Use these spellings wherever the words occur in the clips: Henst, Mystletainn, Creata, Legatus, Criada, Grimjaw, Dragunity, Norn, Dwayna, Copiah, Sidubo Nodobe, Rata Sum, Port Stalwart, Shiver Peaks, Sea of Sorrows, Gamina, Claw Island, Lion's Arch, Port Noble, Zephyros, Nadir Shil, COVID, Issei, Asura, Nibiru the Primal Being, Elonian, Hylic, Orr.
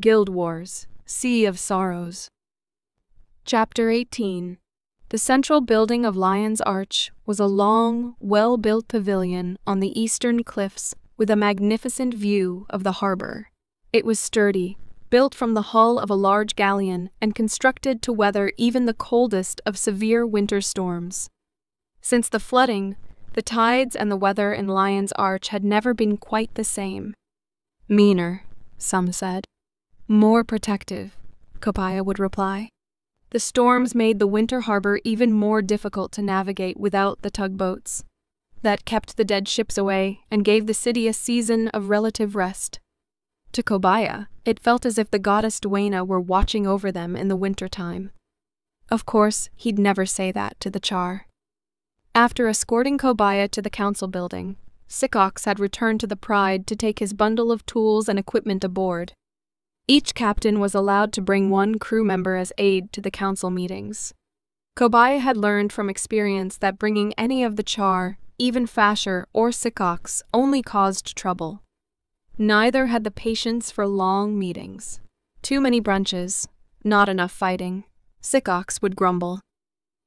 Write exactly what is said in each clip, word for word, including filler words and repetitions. Guild Wars, Sea of Sorrows. Chapter eighteen. The central building of Lion's Arch was a long, well-built pavilion on the eastern cliffs with a magnificent view of the harbor. It was sturdy, built from the hull of a large galleon and constructed to weather even the coldest of severe winter storms. Since the flooding, the tides and the weather in Lion's Arch had never been quite the same. Meaner, some said. More protective, Copiah would reply. The storms made the winter harbor even more difficult to navigate without the tugboats. That kept the dead ships away and gave the city a season of relative rest. To Copiah, it felt as if the goddess Dwayna were watching over them in the wintertime. Of course, he'd never say that to the Char. After escorting Copiah to the council building, Sycox had returned to the Pride to take his bundle of tools and equipment aboard. Each captain was allowed to bring one crew member as aide to the council meetings. Copiah had learned from experience that bringing any of the Char, even Fasher or Sycox, only caused trouble. Neither had the patience for long meetings. Too many brunches, not enough fighting, Sycox would grumble.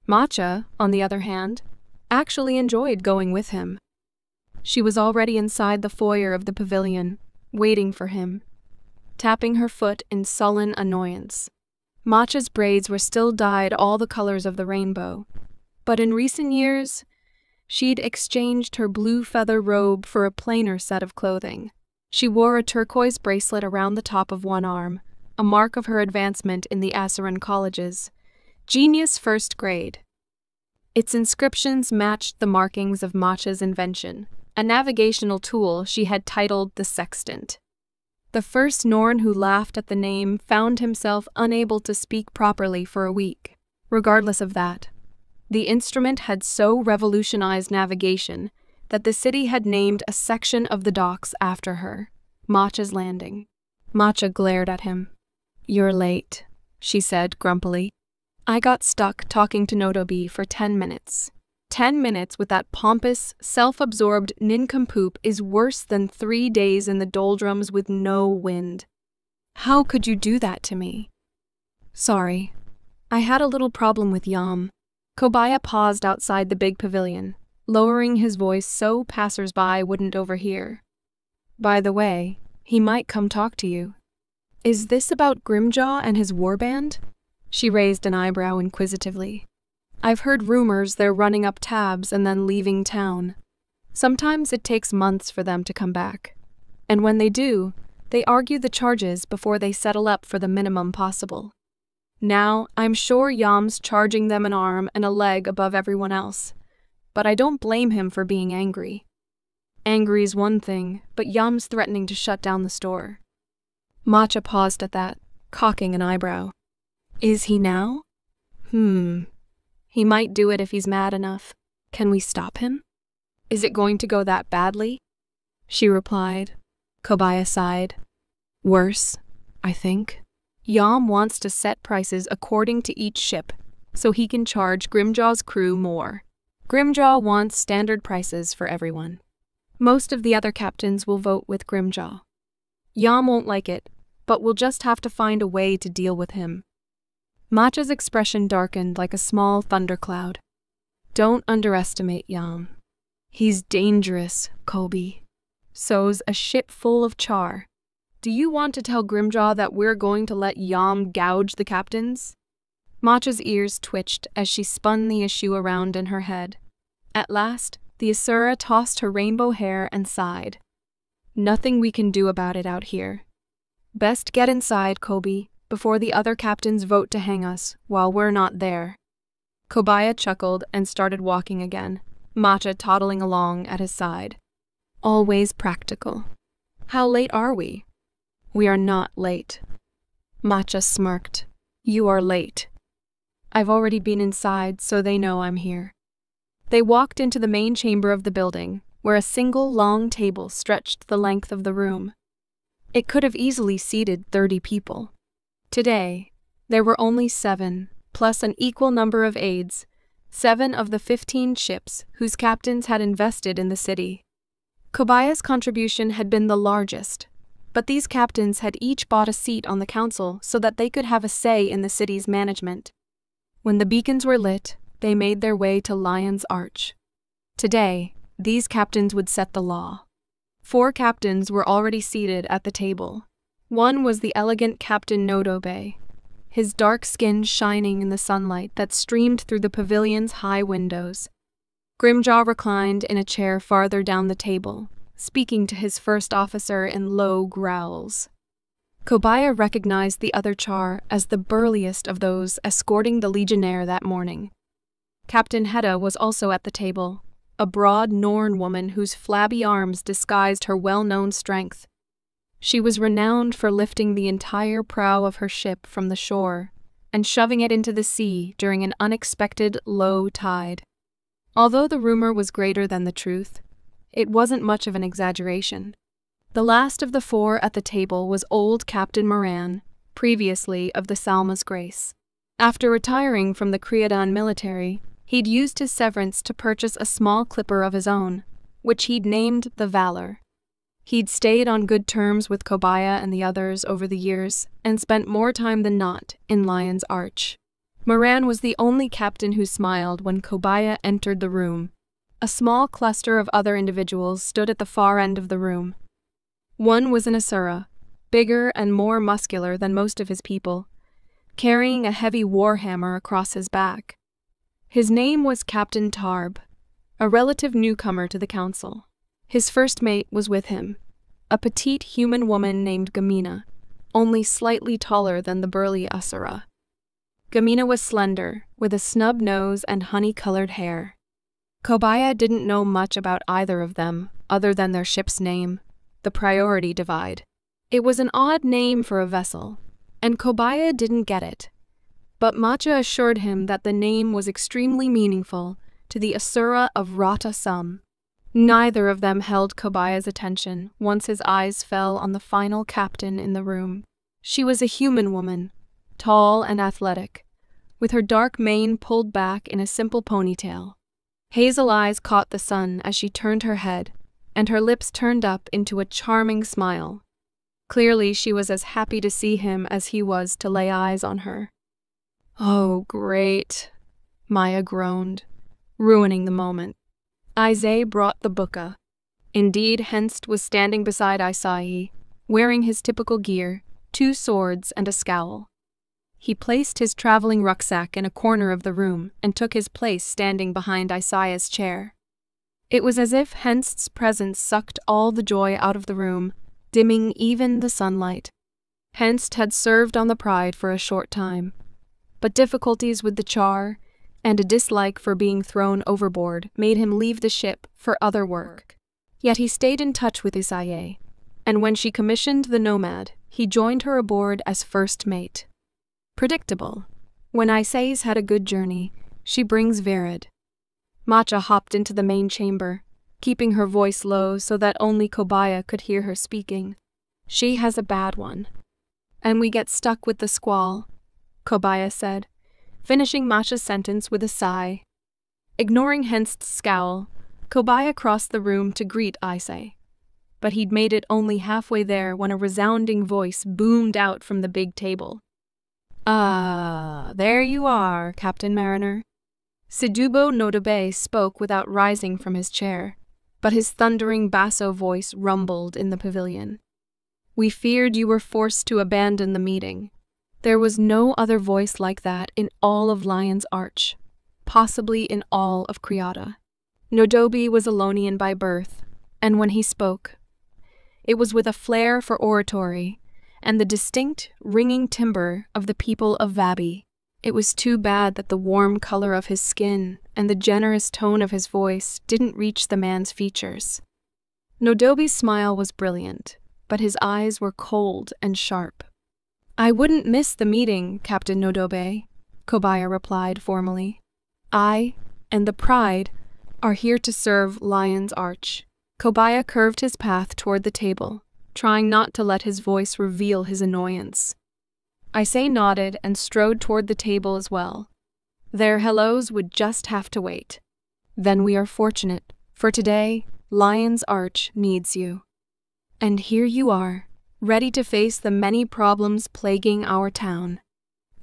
Matcha, on the other hand, actually enjoyed going with him. She was already inside the foyer of the pavilion, waiting for him, tapping her foot in sullen annoyance. Matcha's braids were still dyed all the colors of the rainbow, but in recent years, she'd exchanged her blue feather robe for a plainer set of clothing. She wore a turquoise bracelet around the top of one arm, a mark of her advancement in the Asuran colleges. Genius first grade. Its inscriptions matched the markings of Matcha's invention, a navigational tool she had titled the Sextant. The first Norn who laughed at the name found himself unable to speak properly for a week. Regardless of that, the instrument had so revolutionized navigation that the city had named a section of the docks after her, Matcha's Landing. Matcha glared at him. "You're late," she said grumpily. "I got stuck talking to Nodobi for ten minutes. Ten minutes with that pompous, self-absorbed nincompoop is worse than three days in the doldrums with no wind. How could you do that to me?" "Sorry. I had a little problem with Yam." Copiah paused outside the big pavilion, lowering his voice so passers-by wouldn't overhear. "By the way, he might come talk to you." "Is this about Grimjaw and his warband?" She raised an eyebrow inquisitively. "I've heard rumors they're running up tabs and then leaving town. Sometimes it takes months for them to come back. And when they do, they argue the charges before they settle up for the minimum possible. Now, I'm sure Yam's charging them an arm and a leg above everyone else. But I don't blame him for being angry. Angry's one thing, but Yam's threatening to shut down the store." Matcha paused at that, cocking an eyebrow. "Is he now? Hmm. He might do it if he's mad enough. Can we stop him?" "Is it going to go that badly?" she replied. Copiah sighed. "Worse, I think. Yam wants to set prices according to each ship, so he can charge Grimjaw's crew more. Grimjaw wants standard prices for everyone. Most of the other captains will vote with Grimjaw. Yam won't like it, but we'll just have to find a way to deal with him." Matcha's expression darkened like a small thundercloud. "Don't underestimate Yam. He's dangerous, Kobe. So's a ship full of Char. Do you want to tell Grimjaw that we're going to let Yam gouge the captains?" Matcha's ears twitched as she spun the issue around in her head. At last, the Asura tossed her rainbow hair and sighed. "Nothing we can do about it out here. Best get inside, Kobe, before the other captains vote to hang us, while we're not there." Copiah chuckled and started walking again, Matcha toddling along at his side. Always practical. "How late are we?" "We are not late." Matcha smirked. "You are late. I've already been inside, so they know I'm here." They walked into the main chamber of the building, where a single long table stretched the length of the room. It could have easily seated thirty people. Today, there were only seven, plus an equal number of aides, seven of the fifteen ships whose captains had invested in the city. Copiah's contribution had been the largest, but these captains had each bought a seat on the council so that they could have a say in the city's management. When the beacons were lit, they made their way to Lion's Arch. Today, these captains would set the law. Four captains were already seated at the table. One was the elegant Captain Nodobe, his dark skin shining in the sunlight that streamed through the pavilion's high windows. Grimjaw reclined in a chair farther down the table, speaking to his first officer in low growls. Kobaya recognized the other Char as the burliest of those escorting the legionnaire that morning. Captain Hedda was also at the table, a broad Norn woman whose flabby arms disguised her well-known strength. She was renowned for lifting the entire prow of her ship from the shore and shoving it into the sea during an unexpected low tide. Although the rumor was greater than the truth, it wasn't much of an exaggeration. The last of the four at the table was old Captain Moran, previously of the Salma's Grace. After retiring from the Creodon military, he'd used his severance to purchase a small clipper of his own, which he'd named the Valor. He'd stayed on good terms with Kobaya and the others over the years, and spent more time than not in Lion's Arch. Moran was the only captain who smiled when Kobaya entered the room. A small cluster of other individuals stood at the far end of the room. One was an Asura, bigger and more muscular than most of his people, carrying a heavy warhammer across his back. His name was Captain Tarb, a relative newcomer to the council. His first mate was with him, a petite human woman named Gamina, only slightly taller than the burly Asura. Gamina was slender, with a snub nose and honey-colored hair. Kobaya didn't know much about either of them, other than their ship's name, the Priority Divide. It was an odd name for a vessel, and Kobaya didn't get it. But Macha assured him that the name was extremely meaningful to the Asura of Rata Sum. Neither of them held Kobaya's attention once his eyes fell on the final captain in the room. She was a human woman, tall and athletic, with her dark mane pulled back in a simple ponytail. Hazel eyes caught the sun as she turned her head, and her lips turned up into a charming smile. Clearly, she was as happy to see him as he was to lay eyes on her. "Oh, great," Maya groaned, ruining the moment. Isaiah brought the buka. Indeed, Henst was standing beside Isaiah, wearing his typical gear, two swords and a scowl. He placed his traveling rucksack in a corner of the room and took his place standing behind Isaiah's chair. It was as if Henst's presence sucked all the joy out of the room, dimming even the sunlight. Henst had served on the Pride for a short time, but difficulties with the Char and a dislike for being thrown overboard made him leave the ship for other work. Yet he stayed in touch with Isaiah, and when she commissioned the Nomad, he joined her aboard as first mate. Predictable. When Isaiah's had a good journey, she brings Virid. Macha hopped into the main chamber, keeping her voice low so that only Kobaya could hear her speaking. She has a bad one. And we get stuck with the squall, Kobaya said, finishing Macha's sentence with a sigh. Ignoring Henst's scowl, Kobaya crossed the room to greet Issei. But he'd made it only halfway there when a resounding voice boomed out from the big table. "Ah, there you are, Captain Mariner." Sidubo Nodobe spoke without rising from his chair, but his thundering basso voice rumbled in the pavilion. "We feared you were forced to abandon the meeting." There was no other voice like that in all of Lion's Arch, possibly in all of Creata. Nodobe was Elonian by birth, and when he spoke, it was with a flair for oratory and the distinct, ringing timbre of the people of Vabbi. It was too bad that the warm color of his skin and the generous tone of his voice didn't reach the man's features. Nodobe's smile was brilliant, but his eyes were cold and sharp. "I wouldn't miss the meeting, Captain Nodobe," Kobaya replied formally. "I, and the Pride, are here to serve Lion's Arch." Kobaya curved his path toward the table, trying not to let his voice reveal his annoyance. Issei nodded and strode toward the table as well. Their hellos would just have to wait. "Then we are fortunate, for today, Lion's Arch needs you. And here you are, ready to face the many problems plaguing our town.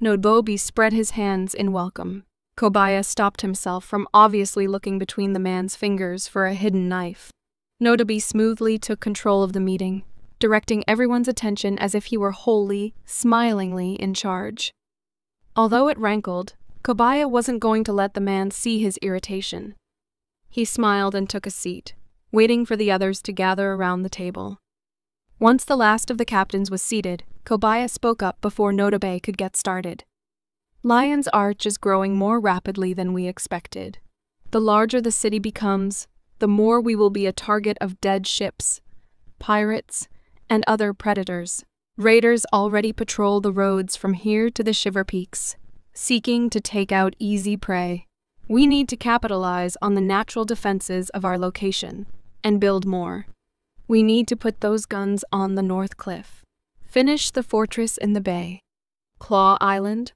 Nodbobi spread his hands in welcome. Kobaya stopped himself from obviously looking between the man's fingers for a hidden knife. Nodbobi smoothly took control of the meeting, directing everyone's attention as if he were wholly, smilingly in charge. Although it rankled, Kobaya wasn't going to let the man see his irritation. He smiled and took a seat, waiting for the others to gather around the table. Once the last of the captains was seated, Kobaya spoke up before Nodbobi could get started. Lion's Arch is growing more rapidly than we expected. The larger the city becomes, the more we will be a target of dead ships, pirates, and other predators. Raiders already patrol the roads from here to the Shiver Peaks, seeking to take out easy prey. We need to capitalize on the natural defenses of our location and build more. We need to put those guns on the North Cliff. Finish the fortress in the bay. Claw Island?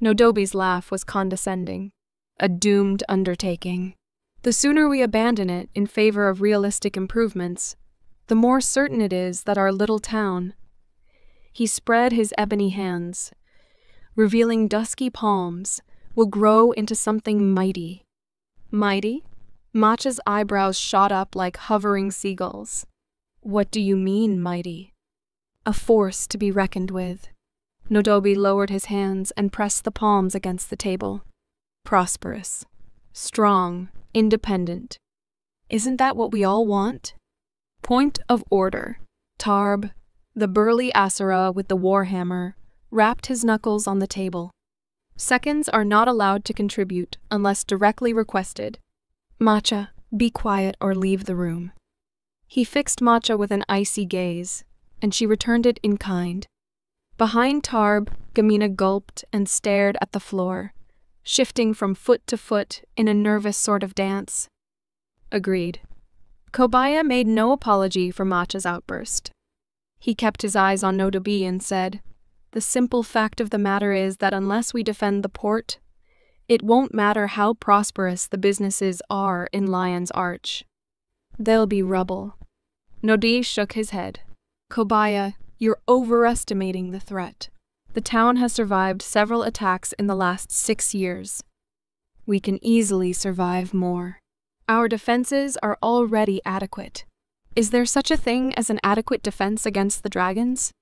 Nodbobi's laugh was condescending. A doomed undertaking. The sooner we abandon it in favor of realistic improvements, the more certain it is that our little town... He spread his ebony hands, revealing dusky palms, will grow into something mighty. Mighty? Macha's eyebrows shot up like hovering seagulls. What do you mean, mighty? A force to be reckoned with. Nodbobi lowered his hands and pressed the palms against the table. Prosperous. Strong. Independent. Isn't that what we all want? Point of order. Tarb, the burly Asura with the warhammer, rapped his knuckles on the table. Seconds are not allowed to contribute unless directly requested. Macha, be quiet or leave the room. He fixed Macha with an icy gaze, and she returned it in kind. Behind Tarb, Gamina gulped and stared at the floor, shifting from foot to foot in a nervous sort of dance. Agreed. Kobaya made no apology for Macha's outburst. He kept his eyes on Nodbobi and said, "The simple fact of the matter is that unless we defend the port, it won't matter how prosperous the businesses are in Lion's Arch. They'll be rubble." Nodbobi shook his head. "Kobaya, you're overestimating the threat. The town has survived several attacks in the last six years. We can easily survive more. Our defenses are already adequate. Is there such a thing as an adequate defense against the dragons?"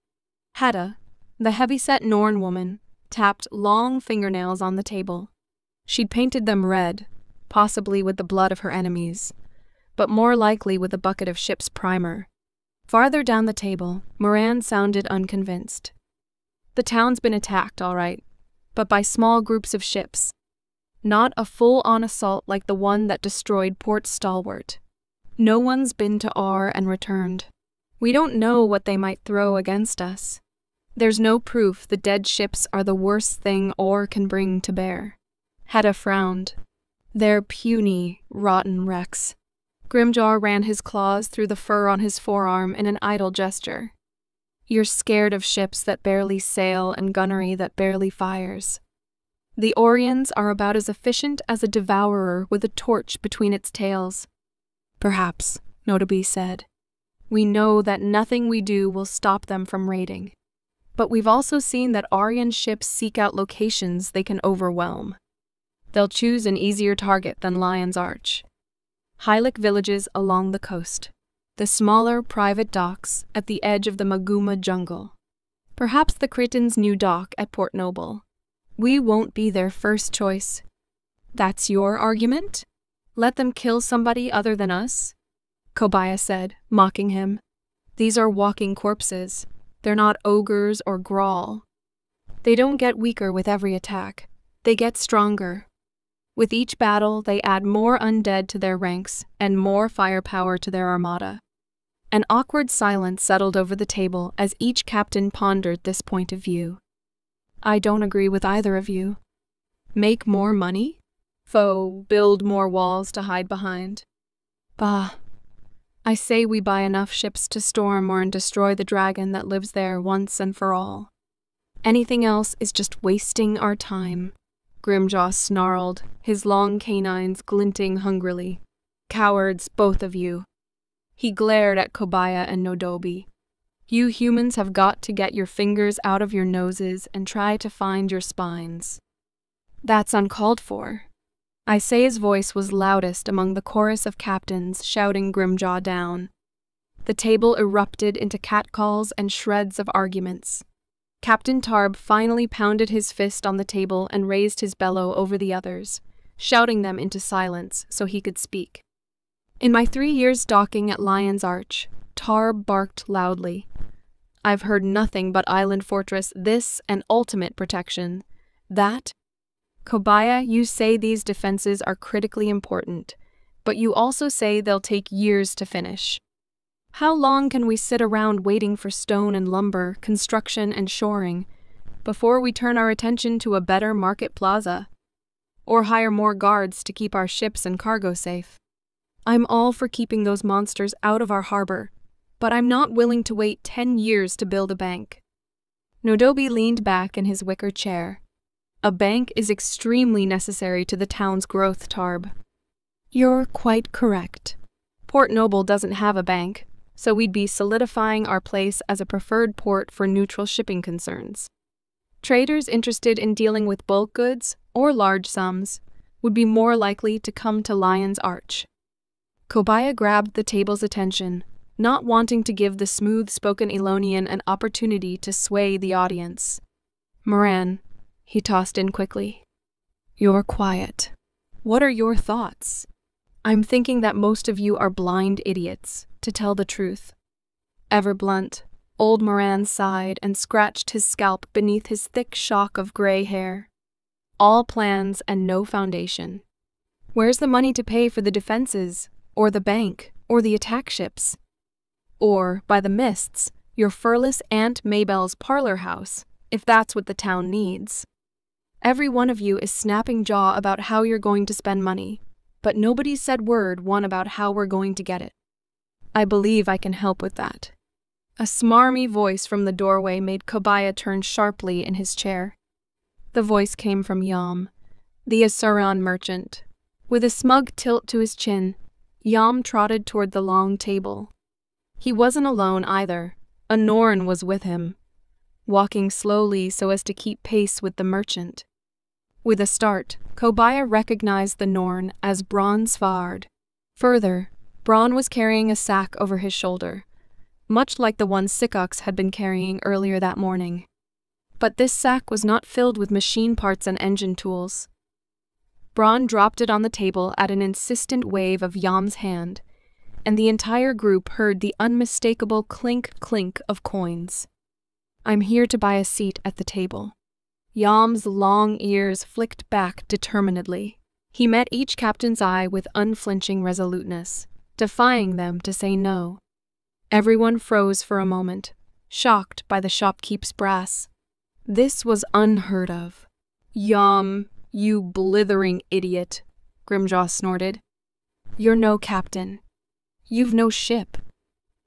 Hada, the heavyset Norn woman, tapped long fingernails on the table. She'd painted them red, possibly with the blood of her enemies, but more likely with a bucket of ship's primer. Farther down the table, Moran sounded unconvinced. The town's been attacked, all right, but by small groups of ships. Not a full-on assault like the one that destroyed Port Stalwart. No one's been to Orr and returned. We don't know what they might throw against us. There's no proof the dead ships are the worst thing Orr can bring to bear. Hedda frowned. They're puny, rotten wrecks. Grimjar ran his claws through the fur on his forearm in an idle gesture. You're scared of ships that barely sail and gunnery that barely fires. The Orions are about as efficient as a devourer with a torch between its tails. Perhaps, Nodbobi said. We know that nothing we do will stop them from raiding. But we've also seen that Orion ships seek out locations they can overwhelm. They'll choose an easier target than Lion's Arch. Hylic villages along the coast. The smaller, private docks at the edge of the Maguuma jungle. Perhaps the Cretans' new dock at Port Noble. We won't be their first choice. That's your argument? Let them kill somebody other than us? Kobaya said, mocking him. These are walking corpses. They're not ogres or grawl. They don't get weaker with every attack. They get stronger. With each battle, they add more undead to their ranks and more firepower to their armada. An awkward silence settled over the table as each captain pondered this point of view. I don't agree with either of you. Make more money? Foe, build more walls to hide behind? Bah. I say we buy enough ships to storm or and destroy the dragon that lives there once and for all. Anything else is just wasting our time. Grimjaw snarled, his long canines glinting hungrily. Cowards, both of you. He glared at Kobaya and Nodbobi. You humans have got to get your fingers out of your noses and try to find your spines. That's uncalled for. Isaiah's voice was loudest among the chorus of captains shouting Grimjaw down. The table erupted into catcalls and shreds of arguments. Captain Tarb finally pounded his fist on the table and raised his bellow over the others, shouting them into silence so he could speak. In my three years docking at Lion's Arch, Tarb barked loudly. I've heard nothing but Island Fortress this and ultimate protection. That? Kobaya, you say these defenses are critically important, but you also say they'll take years to finish. How long can we sit around waiting for stone and lumber, construction and shoring, before we turn our attention to a better market plaza? Or hire more guards to keep our ships and cargo safe? I'm all for keeping those monsters out of our harbor, but I'm not willing to wait ten years to build a bank. Nodobi leaned back in his wicker chair. A bank is extremely necessary to the town's growth, Tarb. You're quite correct. Port Noble doesn't have a bank, so we'd be solidifying our place as a preferred port for neutral shipping concerns. Traders interested in dealing with bulk goods, or large sums, would be more likely to come to Lion's Arch. Kobaya grabbed the table's attention, not wanting to give the smooth-spoken Elonian an opportunity to sway the audience. Moran, he tossed in quickly. You're quiet. What are your thoughts? I'm thinking that most of you are blind idiots, to tell the truth. Ever blunt, old Moran sighed and scratched his scalp beneath his thick shock of gray hair. All plans and no foundation. Where's the money to pay for the defenses, or the bank, or the attack ships? Or, by the mists, your furless Aunt Maybelle's parlor house, if that's what the town needs. Every one of you is snapping jaw about how you're going to spend money, but nobody said word one about how we're going to get it. I believe I can help with that. A smarmy voice from the doorway made Kobaya turn sharply in his chair. The voice came from Yam, the Asuran merchant. With a smug tilt to his chin, Yam trotted toward the long table. He wasn't alone either. A Norn was with him, walking slowly so as to keep pace with the merchant. With a start, Kobaya recognized the Norn as Bronsvard. Further, Bron was carrying a sack over his shoulder, much like the one Sickox had been carrying earlier that morning. But this sack was not filled with machine parts and engine tools. Bron dropped it on the table at an insistent wave of Yam's hand, and the entire group heard the unmistakable clink-clink of coins. I'm here to buy a seat at the table. Yam's long ears flicked back determinedly. He met each captain's eye with unflinching resoluteness, defying them to say no. Everyone froze for a moment, shocked by the shopkeep's brass. This was unheard of. Yum, you blithering idiot, Grimjaw snorted. You're no captain. You've no ship.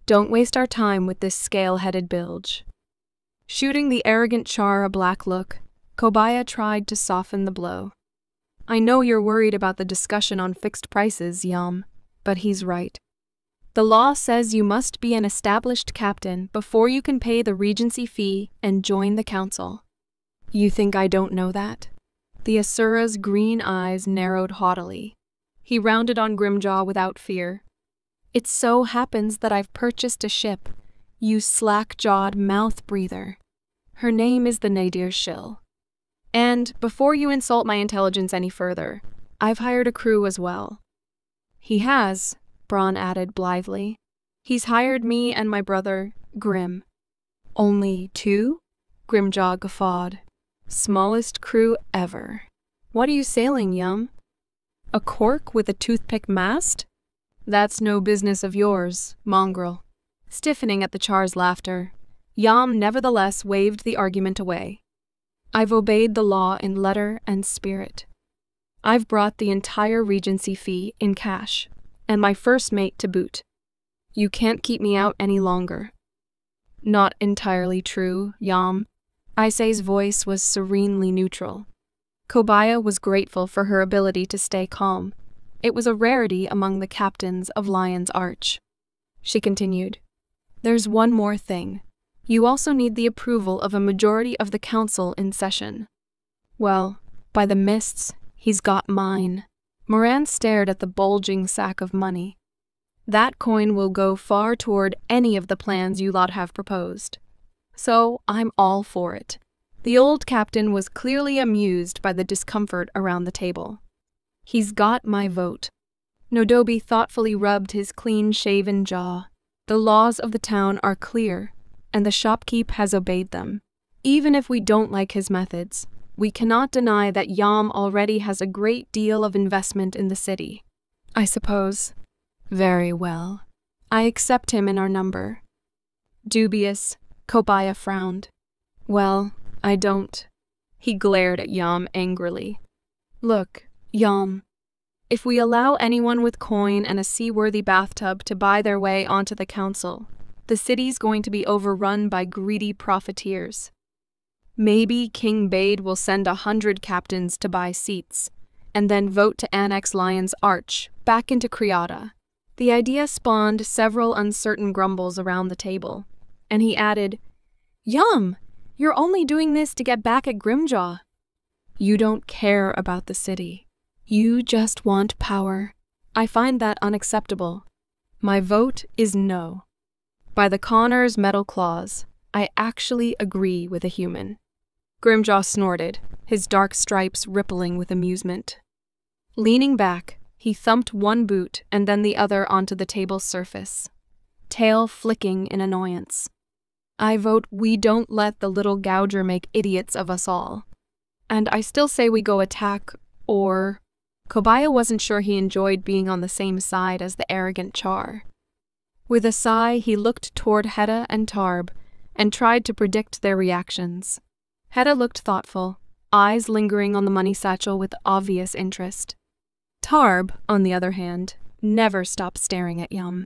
Don't waste our time with this scale-headed bilge. Shooting the arrogant char a black look, Kobaya tried to soften the blow. I know you're worried about the discussion on fixed prices, Yum. But he's right. The law says you must be an established captain before you can pay the regency fee and join the council. You think I don't know that? The Asura's green eyes narrowed haughtily. He rounded on Grimjaw without fear. It so happens that I've purchased a ship, you slack-jawed mouth-breather. Her name is the Nadir Shil. And, before you insult my intelligence any further, I've hired a crew as well. He has, Bron added blithely. He's hired me and my brother, Grim. Only two? Grimjaw guffawed. Smallest crew ever. What are you sailing, Yum? A cork with a toothpick mast? That's no business of yours, mongrel. Stiffening at the char's laughter, Yum nevertheless waved the argument away. I've obeyed the law in letter and spirit. I've brought the entire regency fee in cash, and my first mate to boot. You can't keep me out any longer. Not entirely true, Yam. Issei's voice was serenely neutral. Kobaya was grateful for her ability to stay calm. It was a rarity among the captains of Lion's Arch. She continued, There's one more thing. You also need the approval of a majority of the council in session. Well, by the mists, he's got mine. Moran stared at the bulging sack of money. That coin will go far toward any of the plans you lot have proposed. So I'm all for it. The old captain was clearly amused by the discomfort around the table. He's got my vote. Nodobi thoughtfully rubbed his clean-shaven jaw. The laws of the town are clear, and the shopkeep has obeyed them. Even if we don't like his methods, we cannot deny that Yam already has a great deal of investment in the city. I suppose. Very well. I accept him in our number. Dubious, Kobaya frowned. Well, I don't. He glared at Yam angrily. Look, Yam. If we allow anyone with coin and a seaworthy bathtub to buy their way onto the council, the city's going to be overrun by greedy profiteers. Maybe King Bade will send a hundred captains to buy seats, and then vote to annex Lion's Arch back into Criada. The idea spawned several uncertain grumbles around the table, and he added, Yum! You're only doing this to get back at Grimjaw. You don't care about the city. You just want power. I find that unacceptable. My vote is no. By the Connor's metal claws, I actually agree with a human. Grimjaw snorted, his dark stripes rippling with amusement. Leaning back, he thumped one boot and then the other onto the table's surface, tail flicking in annoyance. I vote we don't let the little gouger make idiots of us all. And I still say we go attack, or... Kobaya wasn't sure he enjoyed being on the same side as the arrogant Char. With a sigh, he looked toward Hedda and Tarb, and tried to predict their reactions. Hedda looked thoughtful, eyes lingering on the money satchel with obvious interest. Tarb, on the other hand, never stopped staring at Yum.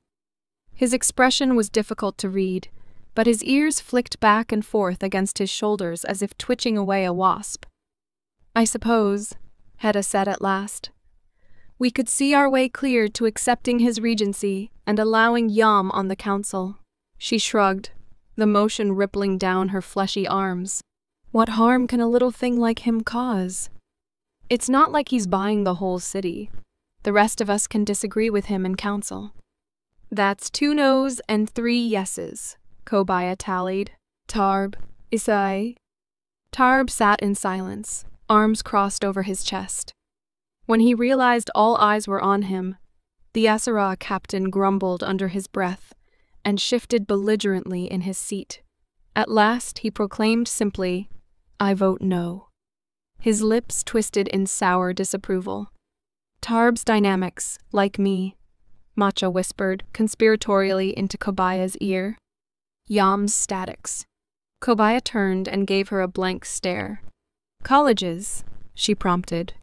His expression was difficult to read, but his ears flicked back and forth against his shoulders as if twitching away a wasp. I suppose, Hedda said at last, we could see our way clear to accepting his regency and allowing Yam on the council. She shrugged, the motion rippling down her fleshy arms. What harm can a little thing like him cause? It's not like he's buying the whole city. The rest of us can disagree with him in council. That's two no's and three yeses, Kobaya tallied. Tarb, Isai. Tarb sat in silence, arms crossed over his chest. When he realized all eyes were on him, the Asura captain grumbled under his breath and shifted belligerently in his seat. At last he proclaimed simply, I vote no. His lips twisted in sour disapproval. Tarb's dynamics, like me, Macha whispered conspiratorially into Kobaya's ear. Yam's statics. Kobaya turned and gave her a blank stare. Colleges, she prompted.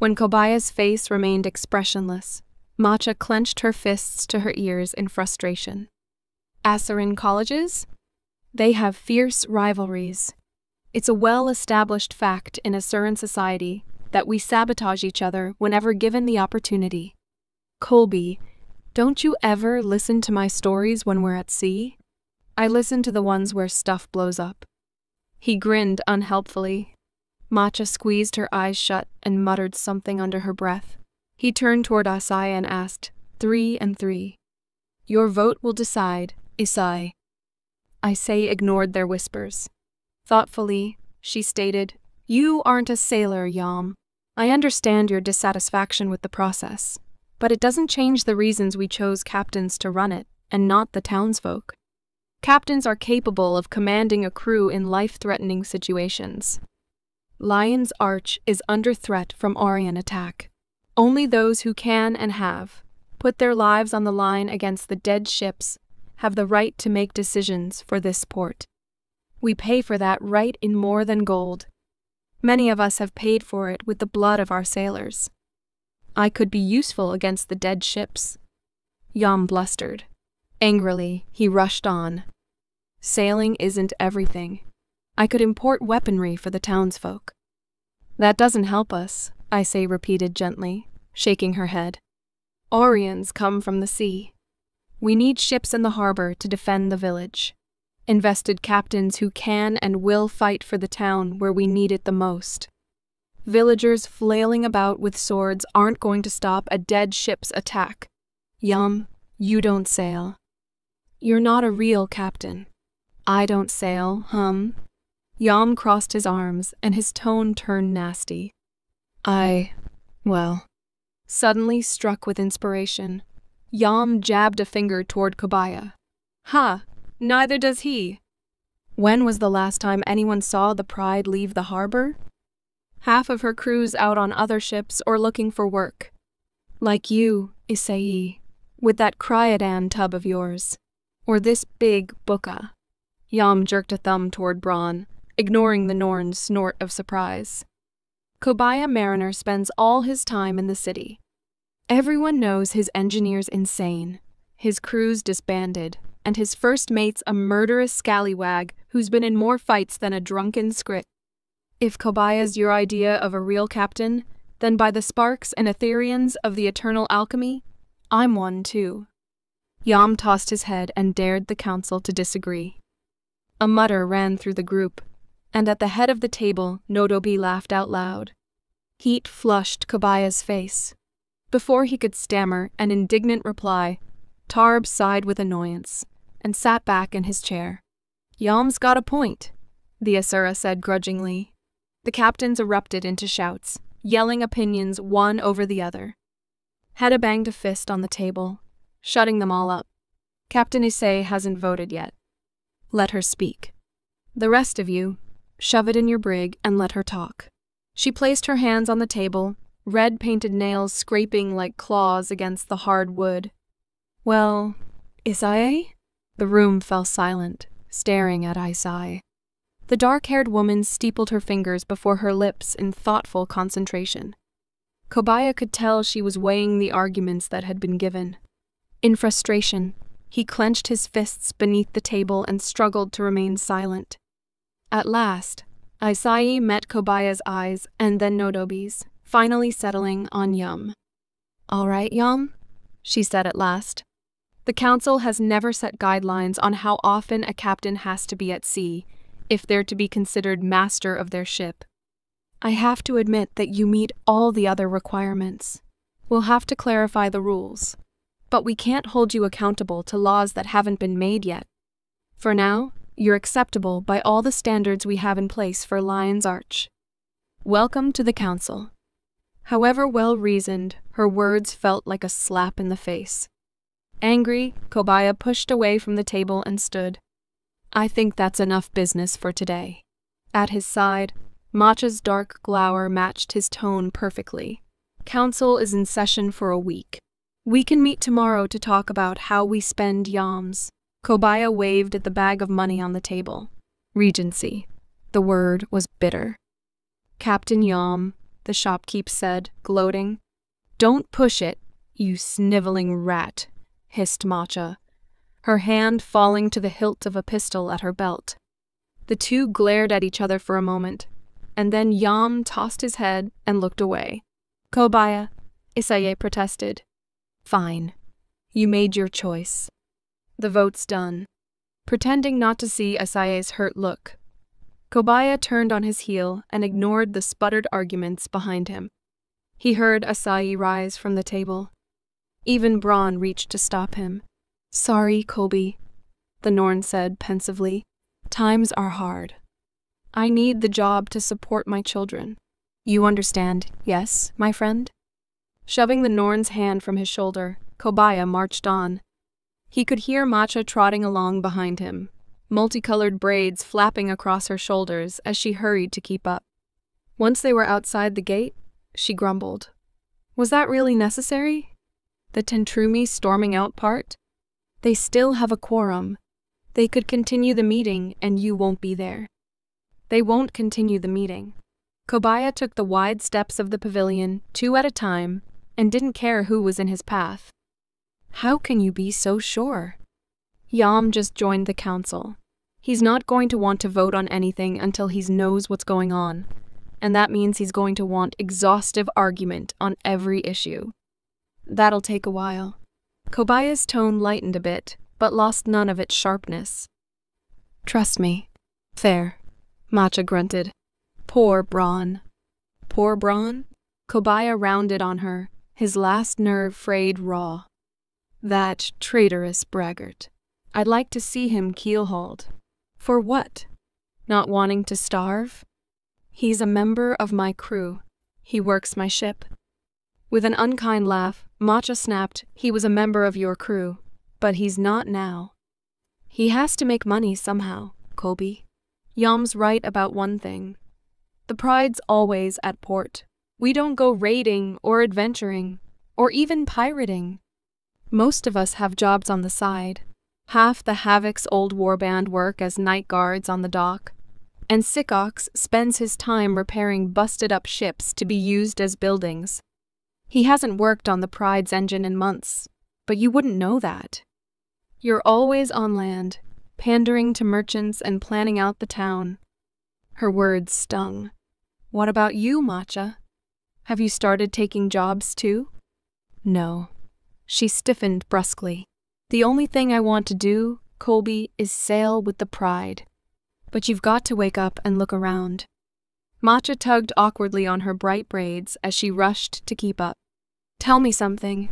When Kobaya's face remained expressionless, Macha clenched her fists to her ears in frustration. Asuran colleges? They have fierce rivalries. It's a well-established fact in Asuran society that we sabotage each other whenever given the opportunity. Colby, don't you ever listen to my stories when we're at sea? I listen to the ones where stuff blows up. He grinned unhelpfully. Macha squeezed her eyes shut and muttered something under her breath. He turned toward Asai and asked, Three and three. Your vote will decide, Isai. Isai ignored their whispers. Thoughtfully, she stated, You aren't a sailor, Yam. I understand your dissatisfaction with the process, but it doesn't change the reasons we chose captains to run it, and not the townsfolk. Captains are capable of commanding a crew in life-threatening situations. Lion's Arch is under threat from Orion attack. Only those who can and have put their lives on the line against the dead ships have the right to make decisions for this port. We pay for that right in more than gold. Many of us have paid for it with the blood of our sailors. I could be useful against the dead ships. Yam blustered. Angrily, he rushed on. Sailing isn't everything. I could import weaponry for the townsfolk. That doesn't help us, Isai repeated gently, shaking her head. Orions come from the sea. We need ships in the harbor to defend the village. invested captains who can and will fight for the town where we need it the most. Villagers flailing about with swords aren't going to stop a dead ship's attack. Yum, you don't sail. You're not a real captain. I don't sail, hum. Yum crossed his arms, and his tone turned nasty. I, well, suddenly struck with inspiration. Yum jabbed a finger toward Kobaya. Ha! Neither does he. When was the last time anyone saw the Pride leave the harbor? Half of her crew's out on other ships or looking for work. Like you, Issei, with that cryodan tub of yours. Or this big bukka. Yam jerked a thumb toward Braun, ignoring the Norn's snort of surprise. Kobaya Mariner spends all his time in the city. Everyone knows his engineer's insane, his crew's disbanded, and his first mate's a murderous scallywag who's been in more fights than a drunken skrit. If Kobaya's your idea of a real captain, then by the sparks and Aetherians of the eternal alchemy, I'm one too. Yam tossed his head and dared the council to disagree. A mutter ran through the group, and at the head of the table, Nodobi laughed out loud. Heat flushed Kobaya's face. Before he could stammer an indignant reply, Tarb sighed with annoyance and sat back in his chair. Yam's got a point, the Asura said grudgingly. The captains erupted into shouts, yelling opinions one over the other. Hedda banged a fist on the table, shutting them all up. Captain Issei hasn't voted yet. Let her speak. The rest of you, shove it in your brig and let her talk. She placed her hands on the table, red painted nails scraping like claws against the hard wood. Well, Issei? The room fell silent, staring at Issei. The dark-haired woman steepled her fingers before her lips in thoughtful concentration. Kobaya could tell she was weighing the arguments that had been given. In frustration, he clenched his fists beneath the table and struggled to remain silent. At last, Issei met Kobaya's eyes and then Nodobi's, finally settling on Yum. All right, Yum, she said at last. The council has never set guidelines on how often a captain has to be at sea, if they're to be considered master of their ship. I have to admit that you meet all the other requirements. We'll have to clarify the rules, but we can't hold you accountable to laws that haven't been made yet. For now, you're acceptable by all the standards we have in place for Lion's Arch. Welcome to the council. However well-reasoned, her words felt like a slap in the face. Angry, Kobaya pushed away from the table and stood. I think that's enough business for today. At his side, Macha's dark glower matched his tone perfectly. Council is in session for a week. We can meet tomorrow to talk about how we spend Yams. Kobaya waved at the bag of money on the table. Regency. The word was bitter. Captain Yam, the shopkeep said, gloating. Don't push it, you sniveling rat, hissed Macha, her hand falling to the hilt of a pistol at her belt. The two glared at each other for a moment, and then Yam tossed his head and looked away. Kobaya, Issei protested. Fine. You made your choice. The vote's done. Pretending not to see Issei's hurt look, Kobaya turned on his heel and ignored the sputtered arguments behind him. He heard Issei rise from the table. Even Braun reached to stop him. Sorry, Kobi, the Norn said pensively. Times are hard. I need the job to support my children. You understand, yes, my friend? Shoving the Norn's hand from his shoulder, Kobaya marched on. He could hear Macha trotting along behind him, multicolored braids flapping across her shoulders as she hurried to keep up. Once they were outside the gate, she grumbled. Was that really necessary? The Tentrumi storming out part? They still have a quorum. They could continue the meeting and you won't be there. They won't continue the meeting. Kobaya took the wide steps of the pavilion, two at a time, and didn't care who was in his path. How can you be so sure? Yam just joined the council. He's not going to want to vote on anything until he knows what's going on, and that means he's going to want exhaustive argument on every issue. That'll take a while. Kobaya's tone lightened a bit, but lost none of its sharpness. Trust me. Fair. Macha grunted. Poor Braun. Poor Braun? Kobaya rounded on her, his last nerve frayed raw. That traitorous braggart. I'd like to see him keelhauled. For what? Not wanting to starve? He's a member of my crew. He works my ship. With an unkind laugh, Macha snapped, he was a member of your crew, but he's not now. He has to make money somehow, Kobe. Yom's right about one thing. The pride's always at port. We don't go raiding or adventuring, or even pirating. Most of us have jobs on the side. Half the Havoc's old warband work as night guards on the dock, and Sickox spends his time repairing busted-up ships to be used as buildings. He hasn't worked on the Pride's engine in months, but you wouldn't know that. You're always on land, pandering to merchants and planning out the town. Her words stung. What about you, Macha? Have you started taking jobs, too? No. She stiffened brusquely. The only thing I want to do, Colby, is sail with the Pride. But you've got to wake up and look around. Macha tugged awkwardly on her bright braids as she rushed to keep up. Tell me something.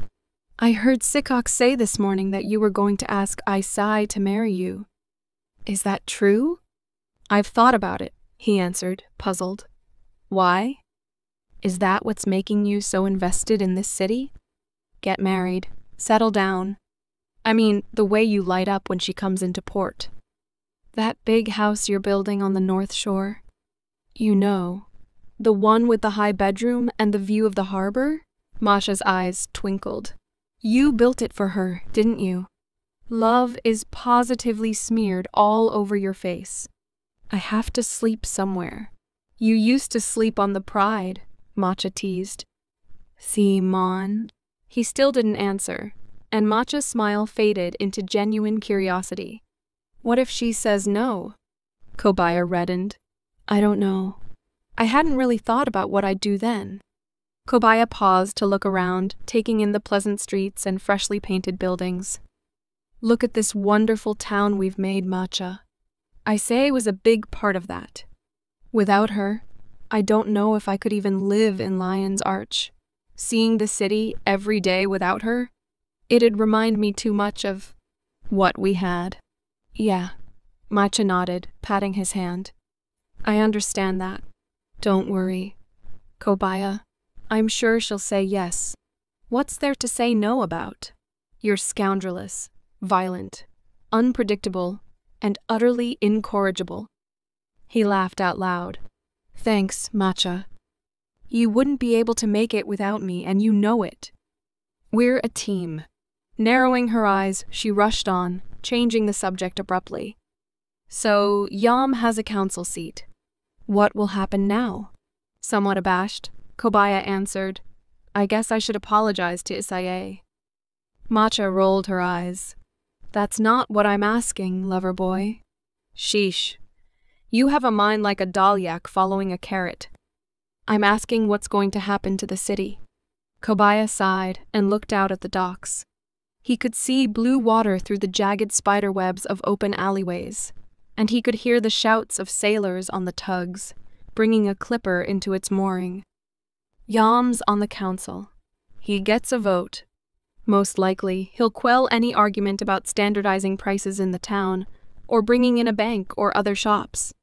I heard Sickox say this morning that you were going to ask Isai to marry you. Is that true? I've thought about it, he answered, puzzled. Why? Is that what's making you so invested in this city? Get married. Settle down. I mean, the way you light up when she comes into port. That big house you're building on the North Shore? You know, the one with the high bedroom and the view of the harbor? Macha's eyes twinkled. You built it for her, didn't you? Love is positively smeared all over your face. I have to sleep somewhere. You used to sleep on the Pride, Macha teased. See, Mon? He still didn't answer, and Macha's smile faded into genuine curiosity. What if she says no? Kobaya reddened. I don't know. I hadn't really thought about what I'd do then. Kobaya paused to look around, taking in the pleasant streets and freshly painted buildings. Look at this wonderful town we've made, Macha. Issei was a big part of that. Without her, I don't know if I could even live in Lion's Arch. Seeing the city every day without her, it'd remind me too much of what we had. Yeah, Macha nodded, patting his hand. I understand that. Don't worry, Kobaya. I'm sure she'll say yes. What's there to say no about? You're scoundrelous, violent, unpredictable, and utterly incorrigible. He laughed out loud. Thanks, Macha. You wouldn't be able to make it without me, and you know it. We're a team. Narrowing her eyes, she rushed on, changing the subject abruptly. So, Yom has a council seat. What will happen now? Somewhat abashed, Kobaya answered, I guess I should apologize to Issei. Macha rolled her eyes. That's not what I'm asking, lover boy. Sheesh. You have a mind like a dalyak following a carrot. I'm asking what's going to happen to the city. Kobaya sighed and looked out at the docks. He could see blue water through the jagged spiderwebs of open alleyways, and he could hear the shouts of sailors on the tugs, bringing a clipper into its mooring. Yom's on the council. He gets a vote. Most likely, he'll quell any argument about standardizing prices in the town, or bringing in a bank or other shops.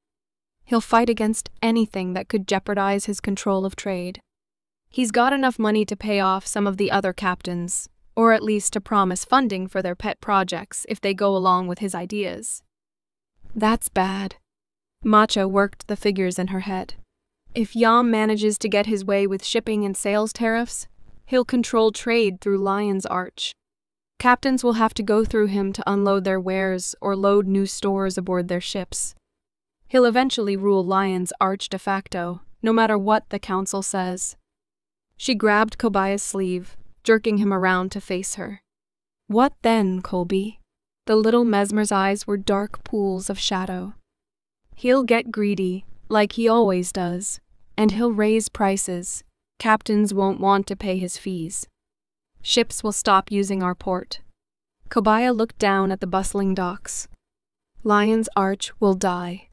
He'll fight against anything that could jeopardize his control of trade. He's got enough money to pay off some of the other captains, or at least to promise funding for their pet projects if they go along with his ideas. That's bad. Macha worked the figures in her head. If Yom manages to get his way with shipping and sales tariffs, he'll control trade through Lion's Arch. Captains will have to go through him to unload their wares or load new stores aboard their ships. He'll eventually rule Lion's Arch de facto, no matter what the council says. She grabbed Kobaya's sleeve, jerking him around to face her. What then, Colby? The little mesmer's eyes were dark pools of shadow. He'll get greedy, like he always does, and he'll raise prices. Captains won't want to pay his fees. Ships will stop using our port. Kobaya looked down at the bustling docks. Lion's Arch will die.